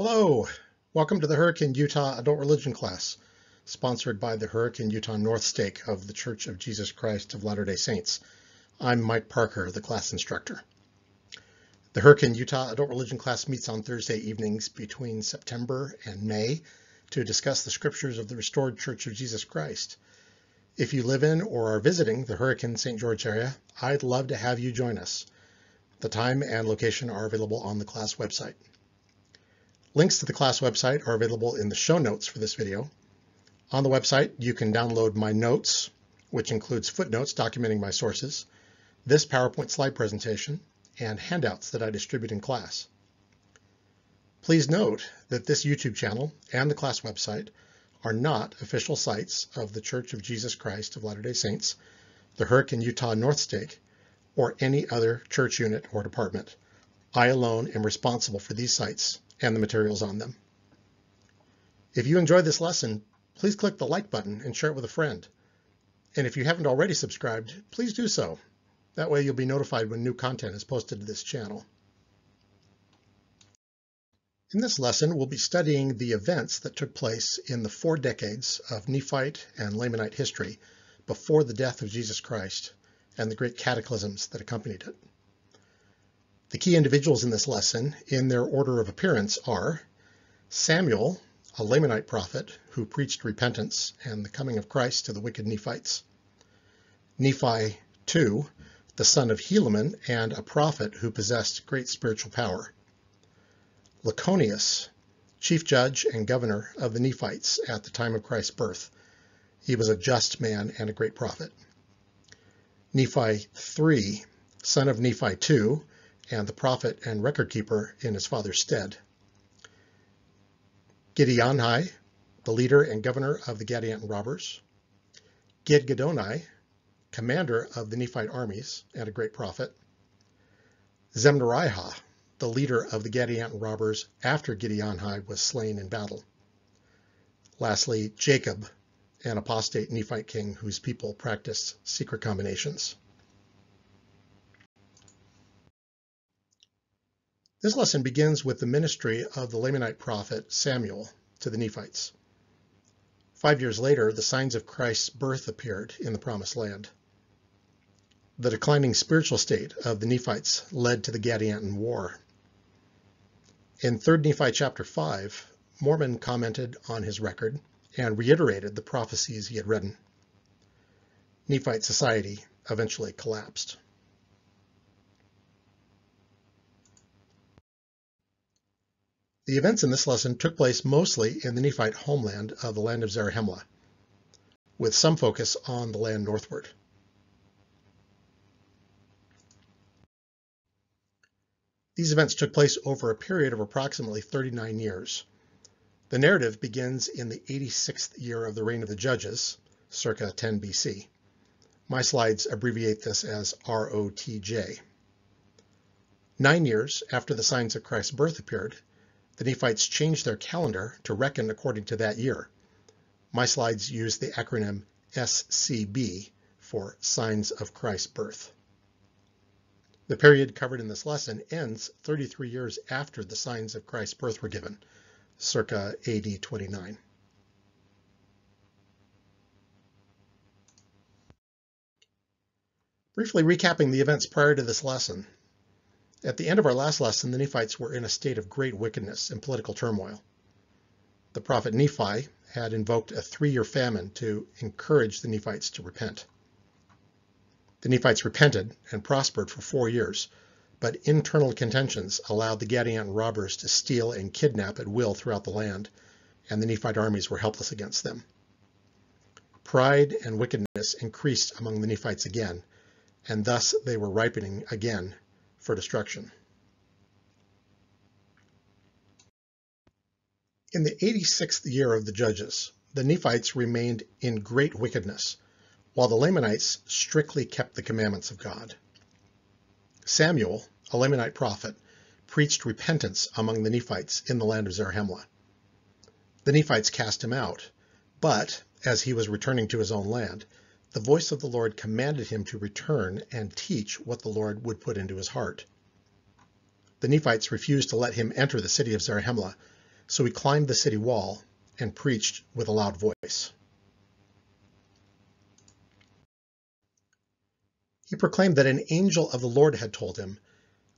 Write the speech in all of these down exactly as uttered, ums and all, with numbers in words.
Hello, welcome to the Hurricane Utah Adult Religion class, sponsored by the Hurricane Utah North Stake of the Church of Jesus Christ of Latter-day Saints. I'm Mike Parker, the class instructor. The Hurricane Utah Adult Religion class meets on Thursday evenings between September and May to discuss the scriptures of the restored Church of Jesus Christ. If you live in or are visiting the Hurricane Saint George area, I'd love to have you join us. The time and location are available on the class website. Links to the class website are available in the show notes for this video. On the website, you can download my notes, which includes footnotes documenting my sources, this PowerPoint slide presentation, and handouts that I distribute in class. Please note that this YouTube channel and the class website are not official sites of the Church of Jesus Christ of Latter-day Saints, the Hurricane Utah North Stake, or any other church unit or department. I alone am responsible for these sites and the materials on them. If you enjoyed this lesson, please click the like button and share it with a friend. And if you haven't already subscribed, please do so. That way you'll be notified when new content is posted to this channel. In this lesson, we'll be studying the events that took place in the four decades of Nephite and Lamanite history before the death of Jesus Christ and the great cataclysms that accompanied it. The key individuals in this lesson, in their order of appearance, are Samuel, a Lamanite prophet who preached repentance and the coming of Christ to the wicked Nephites; Nephi the second, the son of Helaman and a prophet who possessed great spiritual power; Lachoneus, chief judge and governor of the Nephites at the time of Christ's birth. He was a just man and a great prophet; Nephi the third, son of Nephi the second, and the prophet and record keeper in his father's stead; Giddianhi, the leader and governor of the Gadianton robbers; Gidgiddoni, commander of the Nephite armies and a great prophet; Zemnarihah, the leader of the Gadianton robbers after Giddianhi was slain in battle; lastly, Jacob, an apostate Nephite king whose people practiced secret combinations. This lesson begins with the ministry of the Lamanite prophet Samuel to the Nephites. Five years later, the signs of Christ's birth appeared in the Promised Land. The declining spiritual state of the Nephites led to the Gadianton War. In third Nephi chapter five, Mormon commented on his record and reiterated the prophecies he had written. Nephite society eventually collapsed. The events in this lesson took place mostly in the Nephite homeland of the land of Zarahemla, with some focus on the land northward. These events took place over a period of approximately thirty-nine years. The narrative begins in the eighty-sixth year of the reign of the judges, circa ten B C. My slides abbreviate this as R O T J. Nine years after the signs of Christ's birth appeared, the Nephites changed their calendar to reckon according to that year. My slides use the acronym S C B for Signs of Christ's Birth. The period covered in this lesson ends thirty-three years after the signs of Christ's birth were given, circa A D twenty-nine. Briefly recapping the events prior to this lesson. At the end of our last lesson, the Nephites were in a state of great wickedness and political turmoil. The prophet Nephi had invoked a three-year famine to encourage the Nephites to repent. The Nephites repented and prospered for four years, but internal contentions allowed the Gadianton robbers to steal and kidnap at will throughout the land, and the Nephite armies were helpless against them. Pride and wickedness increased among the Nephites again, and thus they were ripening again for destruction. In the eighty-sixth year of the judges, the Nephites remained in great wickedness, while the Lamanites strictly kept the commandments of God. Samuel, a Lamanite prophet, preached repentance among the Nephites in the land of Zarahemla. The Nephites cast him out, but as he was returning to his own land, the voice of the Lord commanded him to return and teach what the Lord would put into his heart. The Nephites refused to let him enter the city of Zarahemla, So he climbed the city wall and preached with a loud voice. He proclaimed that an angel of the Lord had told him,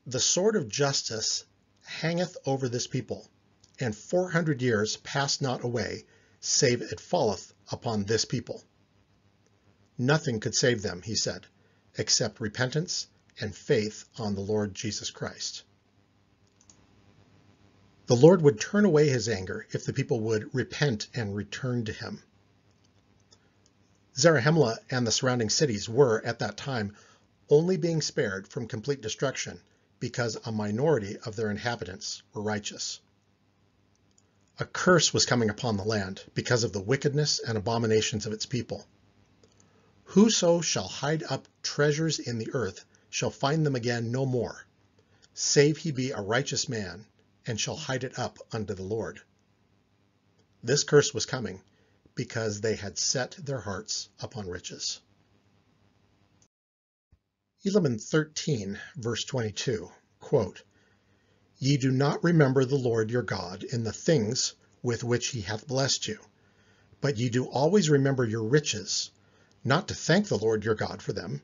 "The sword of justice hangeth over this people, and four hundred years pass not away, save it falleth upon this people." Nothing could save them, he said, except repentance and faith on the Lord Jesus Christ. The Lord would turn away his anger if the people would repent and return to him. Zarahemla and the surrounding cities were, at that time, only being spared from complete destruction because a minority of their inhabitants were righteous. A curse was coming upon the land because of the wickedness and abominations of its people. "Whoso shall hide up treasures in the earth shall find them again no more, save he be a righteous man, and shall hide it up unto the Lord." This curse was coming because they had set their hearts upon riches. Helaman thirteen, verse twenty-two, quote, "Ye do not remember the Lord your God in the things with which he hath blessed you, but ye do always remember your riches, not to thank the Lord your God for them.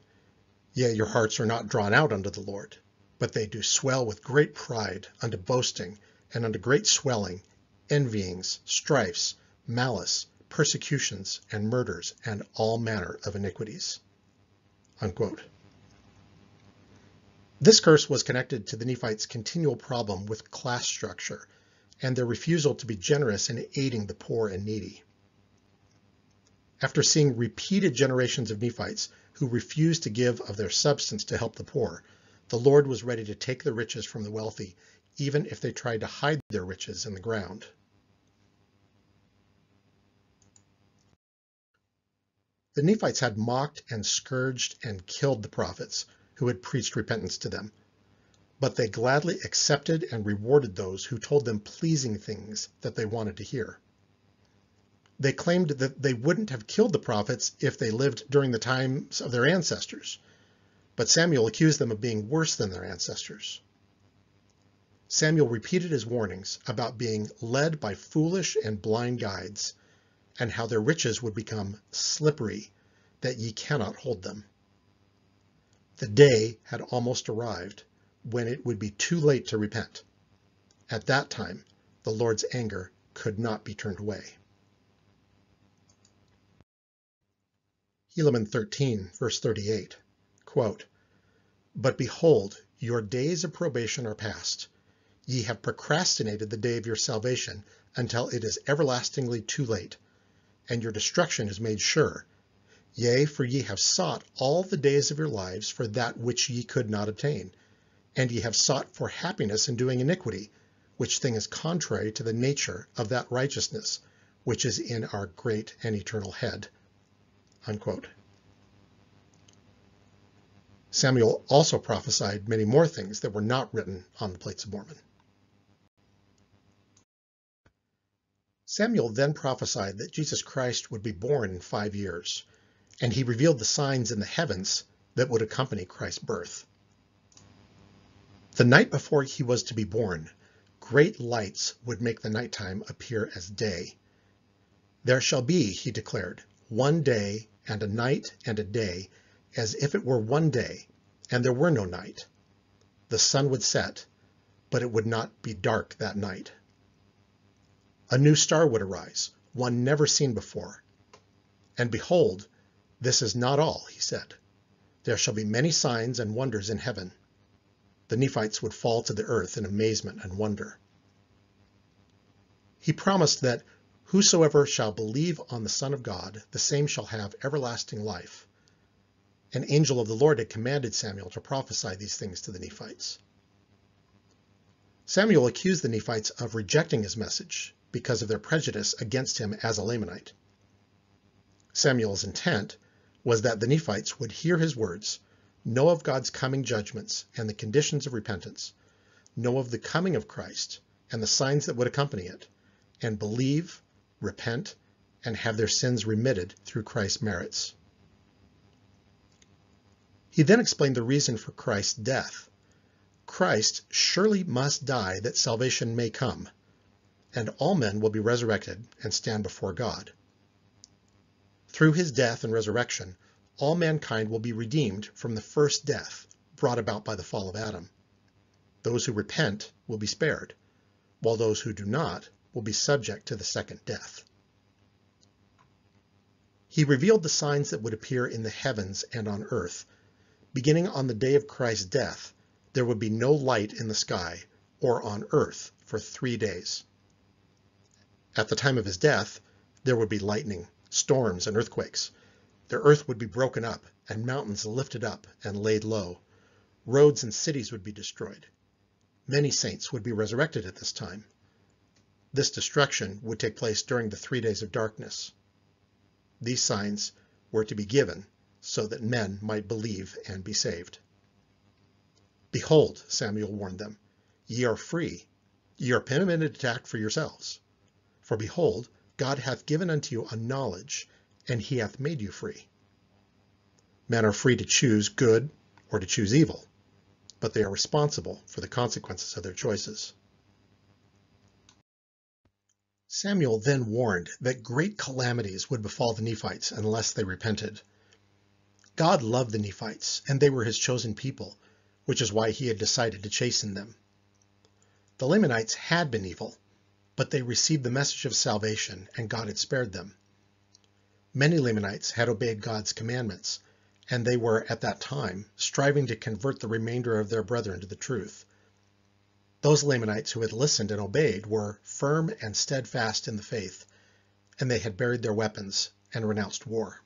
Yea, your hearts are not drawn out unto the Lord, but they do swell with great pride unto boasting, and unto great swelling, envyings, strifes, malice, persecutions, and murders, and all manner of iniquities." Unquote. This curse was connected to the Nephites' continual problem with class structure and their refusal to be generous in aiding the poor and needy. After seeing repeated generations of Nephites who refused to give of their substance to help the poor, the Lord was ready to take the riches from the wealthy, even if they tried to hide their riches in the ground. The Nephites had mocked and scourged and killed the prophets who had preached repentance to them, but they gladly accepted and rewarded those who told them pleasing things that they wanted to hear. They claimed that they wouldn't have killed the prophets if they lived during the times of their ancestors, but Samuel accused them of being worse than their ancestors. Samuel repeated his warnings about being led by foolish and blind guides, and how their riches would become slippery, that ye cannot hold them. The day had almost arrived when it would be too late to repent. At that time, the Lord's anger could not be turned away. Helaman thirteen, verse thirty-eight, quote, "But behold, your days of probation are past. Ye have procrastinated the day of your salvation until it is everlastingly too late, and your destruction is made sure. Yea, for ye have sought all the days of your lives for that which ye could not obtain, and ye have sought for happiness in doing iniquity, which thing is contrary to the nature of that righteousness which is in our great and eternal head." Unquote. Samuel also prophesied many more things that were not written on the plates of Mormon. Samuel then prophesied that Jesus Christ would be born in five years, and he revealed the signs in the heavens that would accompany Christ's birth. The night before he was to be born, great lights would make the nighttime appear as day. "There shall be," he declared, "one day and a night and a day, as if it were one day, and there were no night. The sun would set, but it would not be dark that night. A new star would arise, one never seen before. And behold, this is not all," he said. "There shall be many signs and wonders in heaven." The Nephites would fall to the earth in amazement and wonder. He promised that "Whosoever shall believe on the Son of God, the same shall have everlasting life." An angel of the Lord had commanded Samuel to prophesy these things to the Nephites. Samuel accused the Nephites of rejecting his message because of their prejudice against him as a Lamanite. Samuel's intent was that the Nephites would hear his words, know of God's coming judgments and the conditions of repentance, know of the coming of Christ and the signs that would accompany it, and believe, repent, and have their sins remitted through Christ's merits. He then explained the reason for Christ's death. Christ surely must die that salvation may come, and all men will be resurrected and stand before God. Through his death and resurrection, all mankind will be redeemed from the first death brought about by the fall of Adam. Those who repent will be spared, while those who do not will be subject to the second death. He revealed the signs that would appear in the heavens and on earth. Beginning on the day of Christ's death, there would be no light in the sky or on earth for three days. At the time of his death, there would be lightning, storms, and earthquakes. The earth would be broken up, and mountains lifted up and laid low. Roads and cities would be destroyed. Many saints would be resurrected at this time. This destruction would take place during the three days of darkness. These signs were to be given so that men might believe and be saved. Behold, Samuel warned them, ye are free, ye are permitted to act for yourselves. For behold, God hath given unto you a knowledge, and he hath made you free. Men are free to choose good or to choose evil, but they are responsible for the consequences of their choices. Samuel then warned that great calamities would befall the Nephites unless they repented. God loved the Nephites, and they were his chosen people, which is why he had decided to chasten them. The Lamanites had been evil, but they received the message of salvation, and God had spared them. Many Lamanites had obeyed God's commandments, and they were, at that time, striving to convert the remainder of their brethren to the truth. Those Lamanites who had listened and obeyed were firm and steadfast in the faith, and they had buried their weapons and renounced war.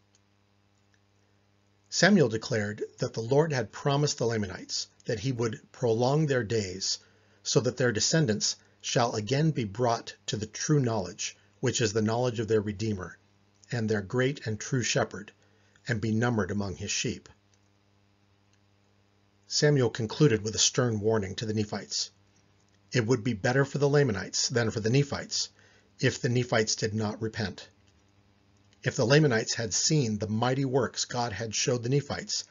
Samuel declared that the Lord had promised the Lamanites that he would prolong their days, so that their descendants shall again be brought to the true knowledge, which is the knowledge of their Redeemer, and their great and true shepherd, and be numbered among his sheep. Samuel concluded with a stern warning to the Nephites. It would be better for the Lamanites than for the Nephites, if the Nephites did not repent. If the Lamanites had seen the mighty works God had showed the Nephites,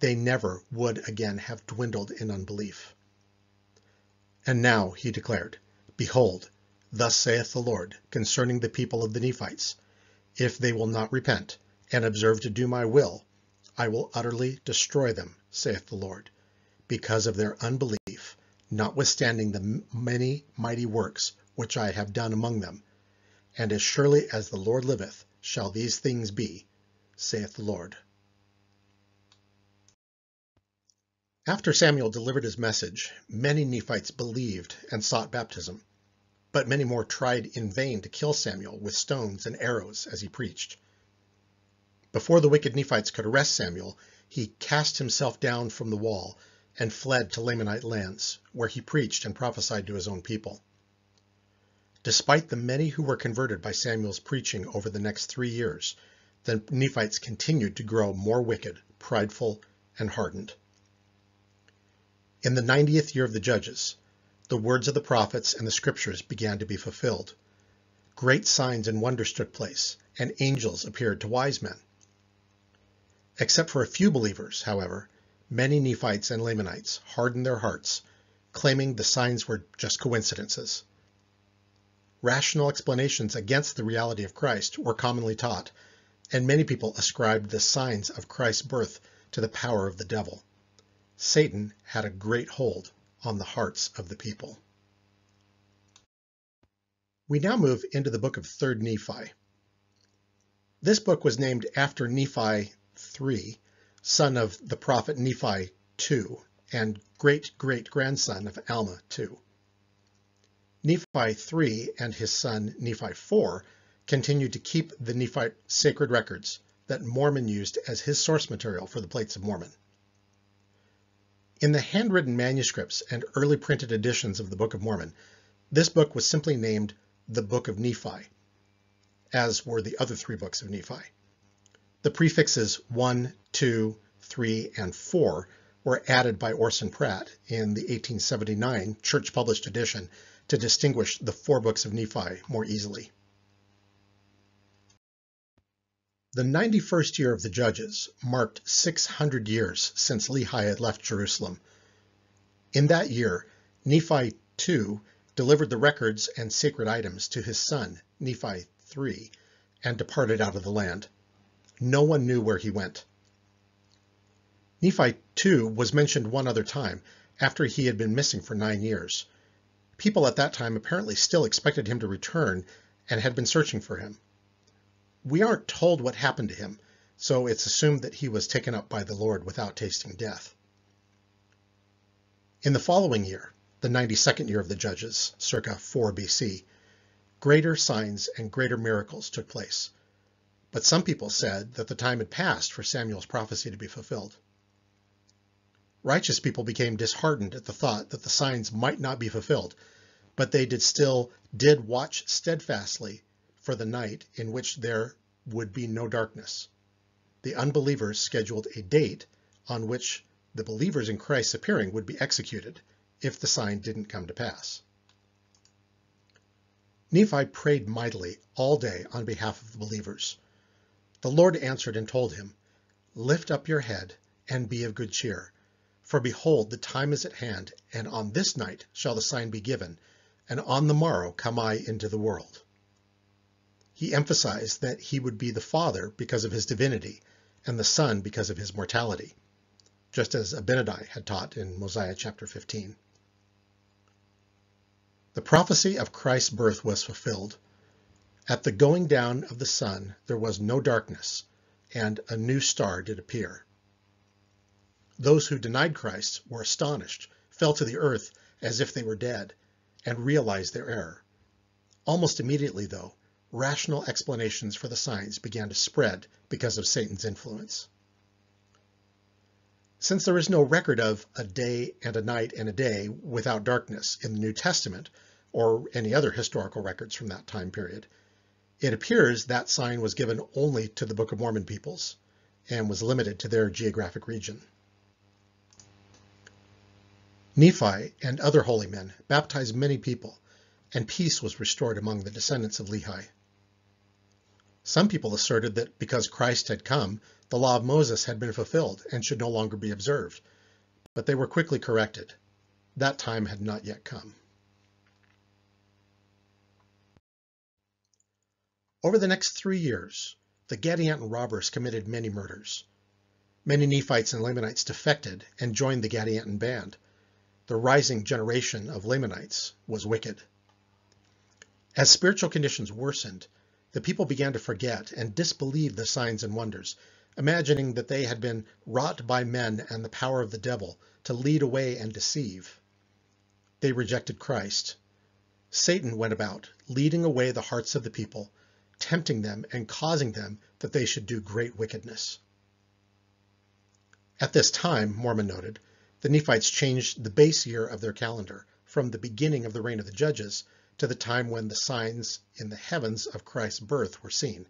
they never would again have dwindled in unbelief. And now, he declared, behold, thus saith the Lord concerning the people of the Nephites, if they will not repent and observe to do my will, I will utterly destroy them, saith the Lord, because of their unbelief, notwithstanding the many mighty works which I have done among them. And as surely as the Lord liveth, shall these things be, saith the Lord. After Samuel delivered his message, many Nephites believed and sought baptism, but many more tried in vain to kill Samuel with stones and arrows as he preached. Before the wicked Nephites could arrest Samuel, he cast himself down from the wall and fled to Lamanite lands, where he preached and prophesied to his own people. Despite the many who were converted by Samuel's preaching over the next three years, the Nephites continued to grow more wicked, prideful, and hardened. In the ninetieth year of the judges, the words of the prophets and the scriptures began to be fulfilled. Great signs and wonders took place, and angels appeared to wise men. Except for a few believers, however, many Nephites and Lamanites hardened their hearts, claiming the signs were just coincidences. Rational explanations against the reality of Christ were commonly taught, and many people ascribed the signs of Christ's birth to the power of the devil. Satan had a great hold on the hearts of the people. We now move into the book of Third Nephi. This book was named after Nephi the third, son of the prophet Nephi the second, and great-great-grandson of Alma the second. Nephi the third and his son Nephi the fourth continued to keep the Nephite sacred records that Mormon used as his source material for the Plates of Mormon. In the handwritten manuscripts and early printed editions of the Book of Mormon, this book was simply named the Book of Nephi, as were the other three books of Nephi. The prefixes one, two, three, and four were added by Orson Pratt in the eighteen seventy-nine church-published edition to distinguish the four books of Nephi more easily. The ninety-first year of the Judges marked six hundred years since Lehi had left Jerusalem. In that year, Nephi the second delivered the records and sacred items to his son, Nephi the third, and departed out of the land. No one knew where he went. Nephi the second was mentioned one other time, after he had been missing for nine years. People at that time apparently still expected him to return and had been searching for him. We aren't told what happened to him, so it's assumed that he was taken up by the Lord without tasting death. In the following year, the ninety-second year of the Judges, circa four B C, greater signs and greater miracles took place. But some people said that the time had passed for Samuel's prophecy to be fulfilled. Righteous people became disheartened at the thought that the signs might not be fulfilled, but they did still did watch steadfastly for the night in which there would be no darkness. The unbelievers scheduled a date on which the believers in Christ's appearing would be executed if the sign didn't come to pass. Nephi prayed mightily all day on behalf of the believers. The Lord answered and told him, "Lift up your head and be of good cheer, for behold, the time is at hand, and on this night shall the sign be given, and on the morrow come I into the world." He emphasized that he would be the Father because of his divinity, and the Son because of his mortality, just as Abinadi had taught in Mosiah chapter fifteen. The prophecy of Christ's birth was fulfilled. At the going down of the sun there was no darkness, and a new star did appear. Those who denied Christ were astonished, fell to the earth as if they were dead, and realized their error. Almost immediately, though, rational explanations for the signs began to spread because of Satan's influence. Since there is no record of a day and a night and a day without darkness in the New Testament, or any other historical records from that time period, it appears that sign was given only to the Book of Mormon peoples and was limited to their geographic region. Nephi and other holy men baptized many people, and peace was restored among the descendants of Lehi. Some people asserted that because Christ had come, the law of Moses had been fulfilled and should no longer be observed, but they were quickly corrected. That time had not yet come. Over the next three years, the Gadianton robbers committed many murders. Many Nephites and Lamanites defected and joined the Gadianton band. The rising generation of Lamanites was wicked. As spiritual conditions worsened, the people began to forget and disbelieve the signs and wonders, imagining that they had been wrought by men and the power of the devil to lead away and deceive. They rejected Christ. Satan went about, leading away the hearts of the people, tempting them and causing them that they should do great wickedness. At this time, Mormon noted, the Nephites changed the base year of their calendar from the beginning of the reign of the judges to the time when the signs in the heavens of Christ's birth were seen.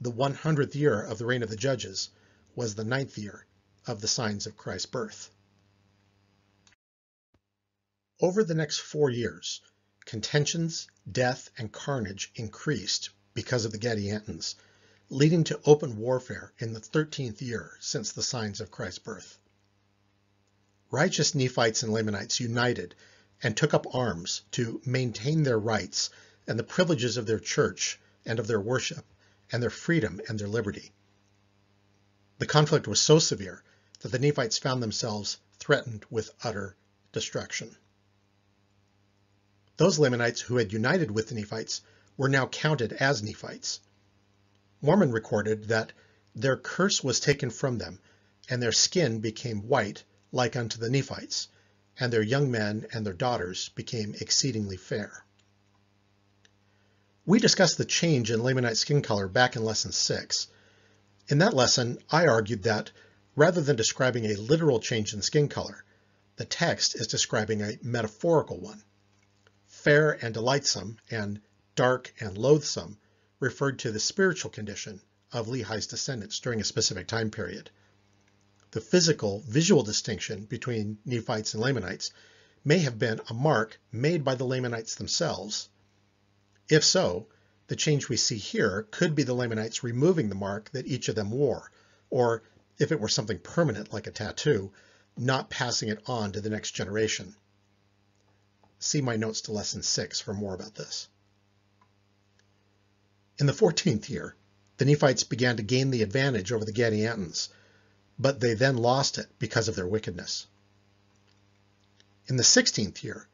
The one hundredth year of the reign of the judges was the ninth year of the signs of Christ's birth. Over the next four years, contentions, death, and carnage increased because of the Gadiantons, leading to open warfare in the thirteenth year since the signs of Christ's birth. Righteous Nephites and Lamanites united and took up arms to maintain their rights and the privileges of their church and of their worship and their freedom and their liberty. The conflict was so severe that the Nephites found themselves threatened with utter destruction. Those Lamanites who had united with the Nephites were now counted as Nephites. Mormon recorded that their curse was taken from them, and their skin became white like unto the Nephites, and their young men and their daughters became exceedingly fair. We discussed the change in Lamanite skin color back in Lesson six. In that lesson, I argued that, rather than describing a literal change in skin color, the text is describing a metaphorical one. Fair and delightsome and dark and loathsome referred to the spiritual condition of Lehi's descendants during a specific time period. The physical, visual distinction between Nephites and Lamanites may have been a mark made by the Lamanites themselves. If so, the change we see here could be the Lamanites removing the mark that each of them wore, or, if it were something permanent like a tattoo, not passing it on to the next generation. See my notes to lesson six for more about this. In the fourteenth year, the Nephites began to gain the advantage over the Gadiantons, but they then lost it because of their wickedness. In the sixteenth year,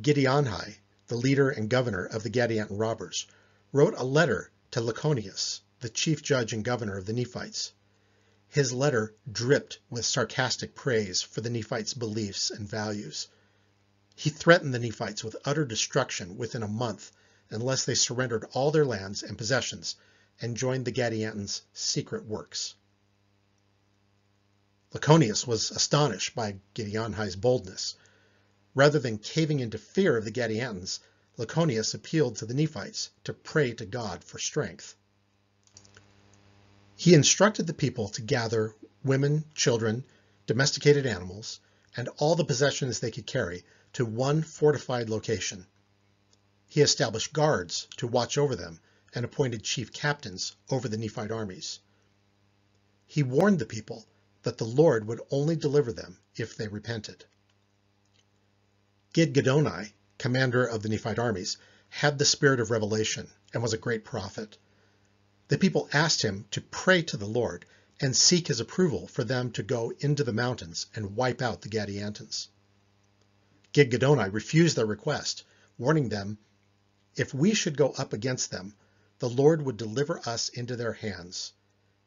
Giddianhi, the leader and governor of the Gadianton robbers, wrote a letter to Lachoneus, the chief judge and governor of the Nephites. His letter dripped with sarcastic praise for the Nephites' beliefs and values. He threatened the Nephites with utter destruction within a month unless they surrendered all their lands and possessions and joined the Gadiantons' secret works. Lachoneus was astonished by Giddianhi's boldness. Rather than caving into fear of the Gadiantons, Lachoneus appealed to the Nephites to pray to God for strength. He instructed the people to gather women, children, domesticated animals, and all the possessions they could carry to one fortified location. He established guards to watch over them and appointed chief captains over the Nephite armies. He warned the people that the Lord would only deliver them if they repented. Gidgiddoni, commander of the Nephite armies, had the spirit of revelation and was a great prophet. The people asked him to pray to the Lord and seek his approval for them to go into the mountains and wipe out the Gadiantons. Gidgiddoni refused their request, warning them, if we should go up against them, the Lord would deliver us into their hands.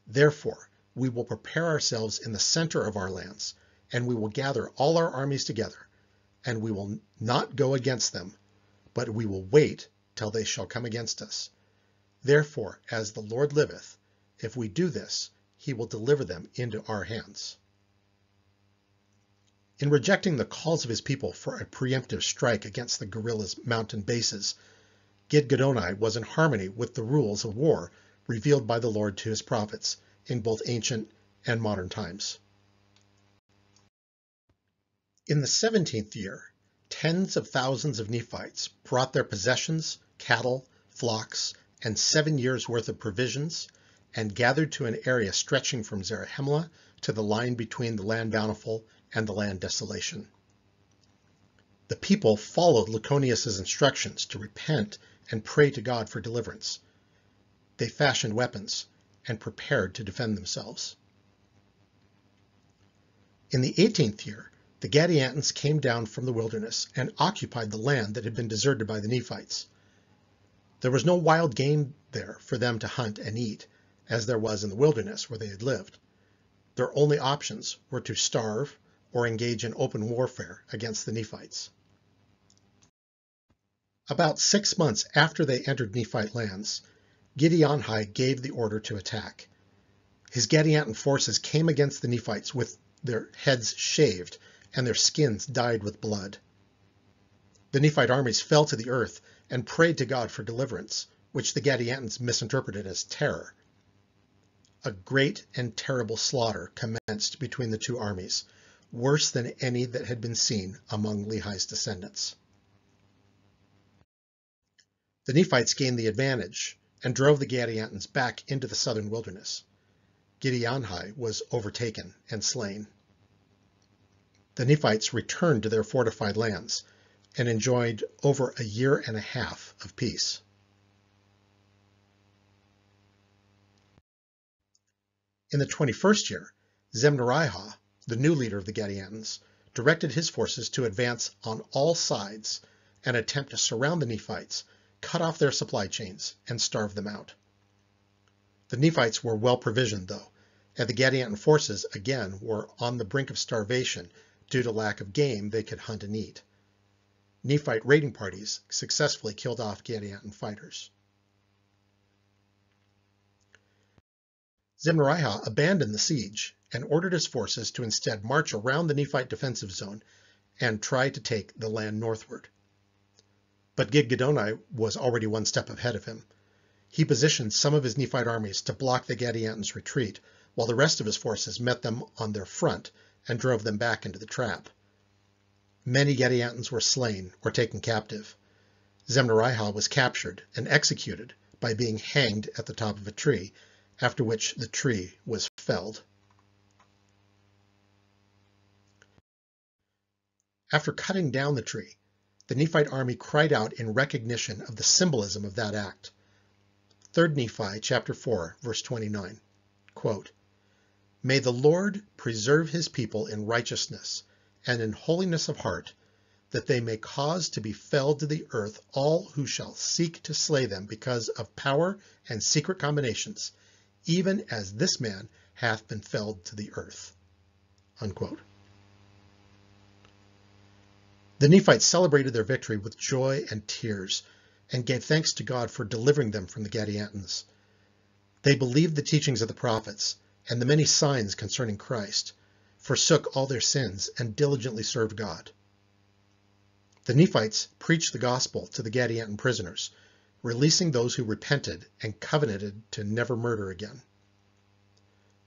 Therefore, we will prepare ourselves in the center of our lands, and we will gather all our armies together, and we will not go against them, but we will wait till they shall come against us. Therefore, as the Lord liveth, if we do this, he will deliver them into our hands. In rejecting the calls of his people for a preemptive strike against the guerrillas' mountain bases, Gidgiddoni was in harmony with the rules of war revealed by the Lord to his prophets in both ancient and modern times. In the seventeenth year, tens of thousands of Nephites brought their possessions, cattle, flocks, and seven years' worth of provisions, and gathered to an area stretching from Zarahemla to the line between the land bountiful and the land desolation. The people followed Lachoneus's instructions to repent and pray to God for deliverance. They fashioned weapons and prepared to defend themselves. In the eighteenth year, the Gadiantons came down from the wilderness and occupied the land that had been deserted by the Nephites. There was no wild game there for them to hunt and eat, as there was in the wilderness where they had lived. Their only options were to starve or engage in open warfare against the Nephites. About six months after they entered Nephite lands, Giddianhi gave the order to attack. His Gadianton forces came against the Nephites with their heads shaved and their skins dyed with blood. The Nephite armies fell to the earth and prayed to God for deliverance, which the Gadiantons misinterpreted as terror. A great and terrible slaughter commenced between the two armies, worse than any that had been seen among Lehi's descendants. The Nephites gained the advantage and drove the Gadiantons back into the southern wilderness. Giddianhi was overtaken and slain. The Nephites returned to their fortified lands and enjoyed over a year and a half of peace. In the twenty-first year, Zemnarihah, the new leader of the Gadiantons, directed his forces to advance on all sides and attempt to surround the Nephites, cut off their supply chains, and starve them out. The Nephites were well provisioned, though, and the Gadianton forces again were on the brink of starvation due to lack of game they could hunt and eat. Nephite raiding parties successfully killed off Gadianton fighters. Zemnarihah abandoned the siege and ordered his forces to instead march around the Nephite defensive zone and try to take the land northward. But Gidgiddoni was already one step ahead of him. He positioned some of his Nephite armies to block the Gadiantons' retreat, while the rest of his forces met them on their front and drove them back into the trap. Many Gadiantons were slain or taken captive. Zemnarihah was captured and executed by being hanged at the top of a tree, after which the tree was felled. After cutting down the tree, The Nephite army cried out in recognition of the symbolism of that act. Third Nephi chapter four, verse twenty-nine, quote, "May the Lord preserve his people in righteousness and in holiness of heart, that they may cause to be felled to the earth all who shall seek to slay them because of power and secret combinations, even as this man hath been felled to the earth." Unquote. The Nephites celebrated their victory with joy and tears, and gave thanks to God for delivering them from the Gadiantons. They believed the teachings of the prophets and the many signs concerning Christ, forsook all their sins, and diligently served God. The Nephites preached the gospel to the Gadianton prisoners, releasing those who repented and covenanted to never murder again.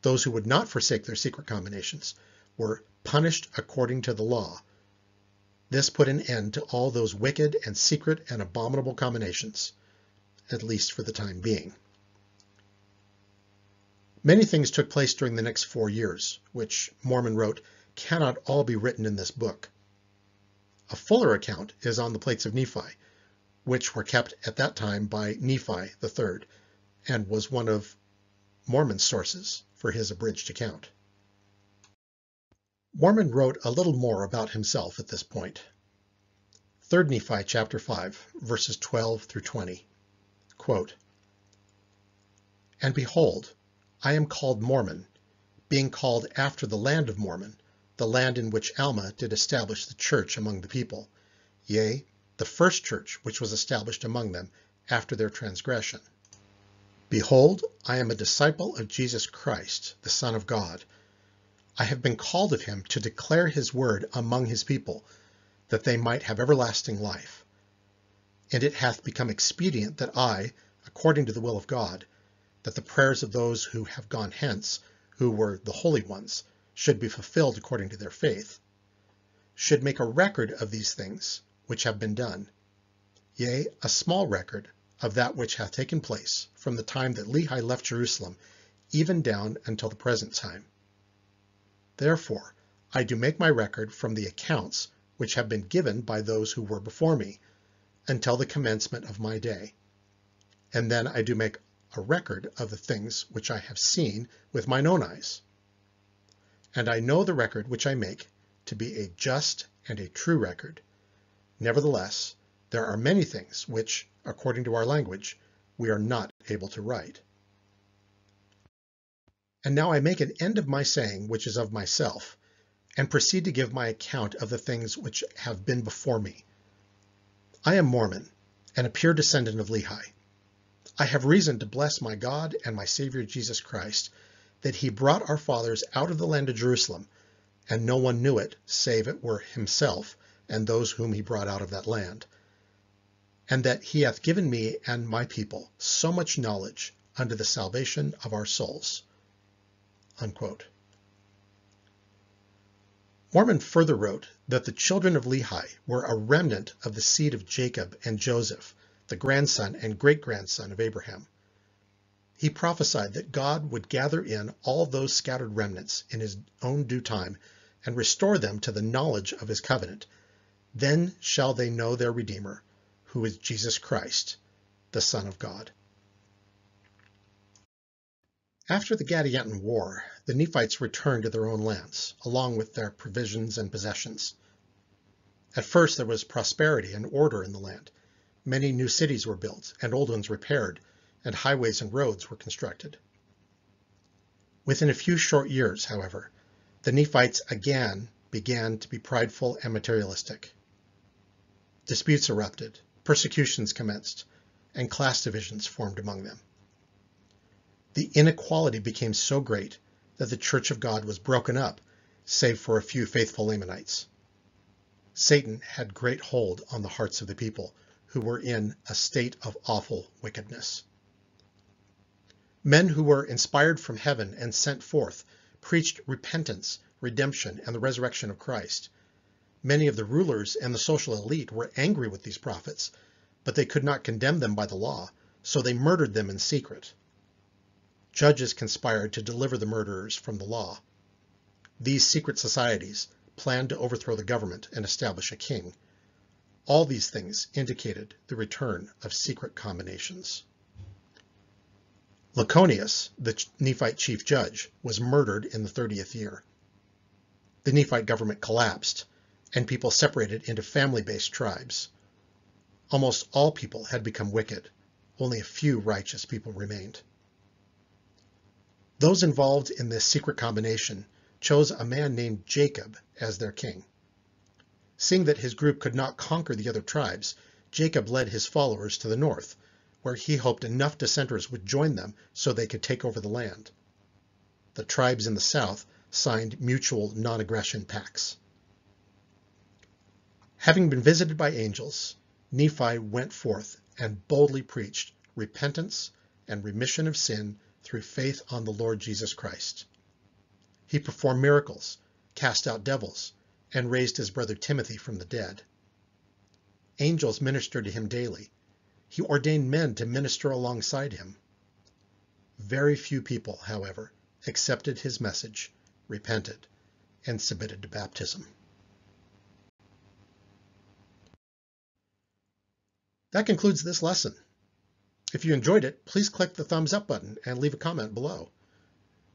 Those who would not forsake their secret combinations were punished according to the law. This put an end to all those wicked and secret and abominable combinations, at least for the time being. Many things took place during the next four years, which, Mormon wrote, cannot all be written in this book. A fuller account is on the plates of Nephi, which were kept at that time by Nephi the third, and was one of Mormon's sources for his abridged account. Mormon wrote a little more about himself at this point. Third Nephi chapter five, verses twelve through twenty, quote, "And behold, I am called Mormon, being called after the land of Mormon, the land in which Alma did establish the church among the people, yea, the first church which was established among them after their transgression. Behold, I am a disciple of Jesus Christ, the Son of God. I have been called of him to declare his word among his people, that they might have everlasting life. And it hath become expedient that I, according to the will of God, that the prayers of those who have gone hence, who were the holy ones, should be fulfilled according to their faith, should make a record of these things which have been done, yea, a small record of that which hath taken place from the time that Lehi left Jerusalem, even down until the present time. Therefore, I do make my record from the accounts which have been given by those who were before me, until the commencement of my day. And then I do make a record of the things which I have seen with mine own eyes. And I know the record which I make to be a just and a true record. Nevertheless, there are many things which, according to our language, we are not able to write. And now I make an end of my saying which is of myself, and proceed to give my account of the things which have been before me. I am Mormon, and a pure descendant of Lehi. I have reason to bless my God and my Savior Jesus Christ, that he brought our fathers out of the land of Jerusalem, and no one knew it, save it were himself and those whom he brought out of that land, and that he hath given me and my people so much knowledge unto the salvation of our souls." Unquote. Mormon further wrote that the children of Lehi were a remnant of the seed of Jacob and Joseph, the grandson and great-grandson of Abraham. He prophesied that God would gather in all those scattered remnants in his own due time and restore them to the knowledge of his covenant. Then shall they know their Redeemer, who is Jesus Christ, the Son of God. After the Gadianton War, the Nephites returned to their own lands, along with their provisions and possessions. At first there was prosperity and order in the land. Many new cities were built, and old ones repaired, and highways and roads were constructed. Within a few short years, however, the Nephites again began to be prideful and materialistic. Disputes erupted, persecutions commenced, and class divisions formed among them. The inequality became so great that the Church of God was broken up, save for a few faithful Lamanites. Satan had great hold on the hearts of the people, who were in a state of awful wickedness. Men who were inspired from heaven and sent forth preached repentance, redemption, and the resurrection of Christ. Many of the rulers and the social elite were angry with these prophets, but they could not condemn them by the law, so they murdered them in secret. Judges conspired to deliver the murderers from the law. These secret societies planned to overthrow the government and establish a king. All these things indicated the return of secret combinations. Lachoneus, the Nephite chief judge, was murdered in the thirtieth year. The Nephite government collapsed, and people separated into family-based tribes. Almost all people had become wicked. Only a few righteous people remained. Those involved in this secret combination chose a man named Jacob as their king. Seeing that his group could not conquer the other tribes, Jacob led his followers to the north, where he hoped enough dissenters would join them so they could take over the land. The tribes in the south signed mutual non-aggression pacts. Having been visited by angels, Nephi went forth and boldly preached repentance and remission of sin through faith on the Lord Jesus Christ. He performed miracles, cast out devils, and raised his brother Timothy from the dead. Angels ministered to him daily. He ordained men to minister alongside him. Very few people, however, accepted his message, repented, and submitted to baptism. That concludes this lesson. If you enjoyed it, please click the thumbs up button and leave a comment below.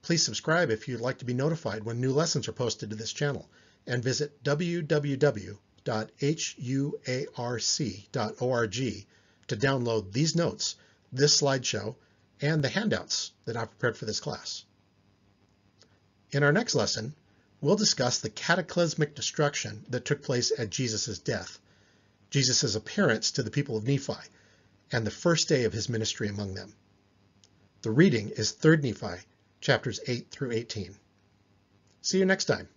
Please subscribe if you'd like to be notified when new lessons are posted to this channel, and visit w w w dot huarc dot org to download these notes, this slideshow, and the handouts that I've prepared for this class. In our next lesson, we'll discuss the cataclysmic destruction that took place at Jesus' death, Jesus' appearance to the people of Nephi, and the first day of his ministry among them. The reading is Third Nephi, chapters eight through eighteen. See you next time.